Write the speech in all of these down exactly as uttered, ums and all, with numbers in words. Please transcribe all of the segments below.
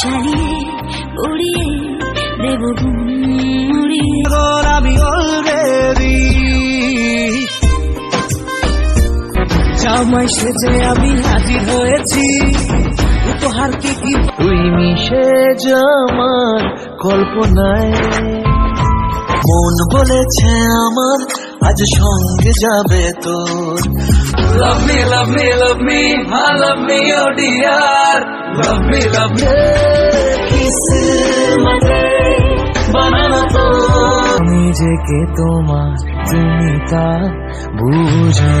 चलिए उड़िए देवभूम उड़िए জামাই সেজে আমি হাজির হয়েছি উপহারকে কি তুই মিশে আমার কল্পনায় মন বলেছে আমার আজ সঙ্গে যাবে তোর love me love me love me I love me oh dear love me love me kismat banana to নিজেকে তোমার তুমি তা বুঝো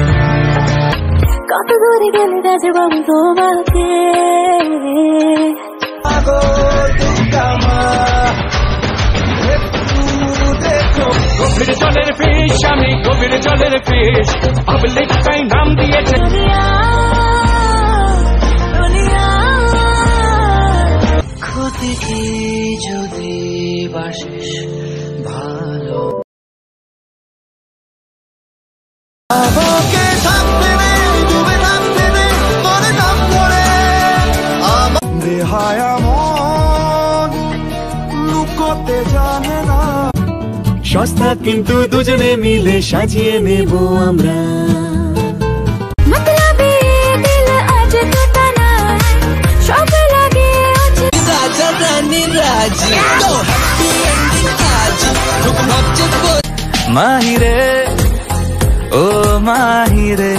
কত দূরে গেলে রাজব আমি তোমাকে আগো তোমা গভীর জলের ফিশ আমি গভীর জলের ফিশ পাবলিক তাই নাম দিয়েছে ক্ষতি কি যদি বাসিস ভালো সস্তা কিন্তু দুজনে মিলে সাজিয়ে নেব আমরা মাহিরে ও মাহিরে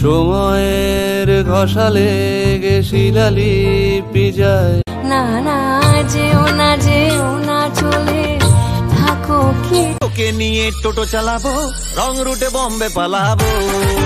সময়ের ঘষা লেগে শিলালিপি যায় না না যেও না যেও না চলে থাকো কি তোকে নিয়ে টোটো চালাবো রং রুটে বম্বে পালাবো।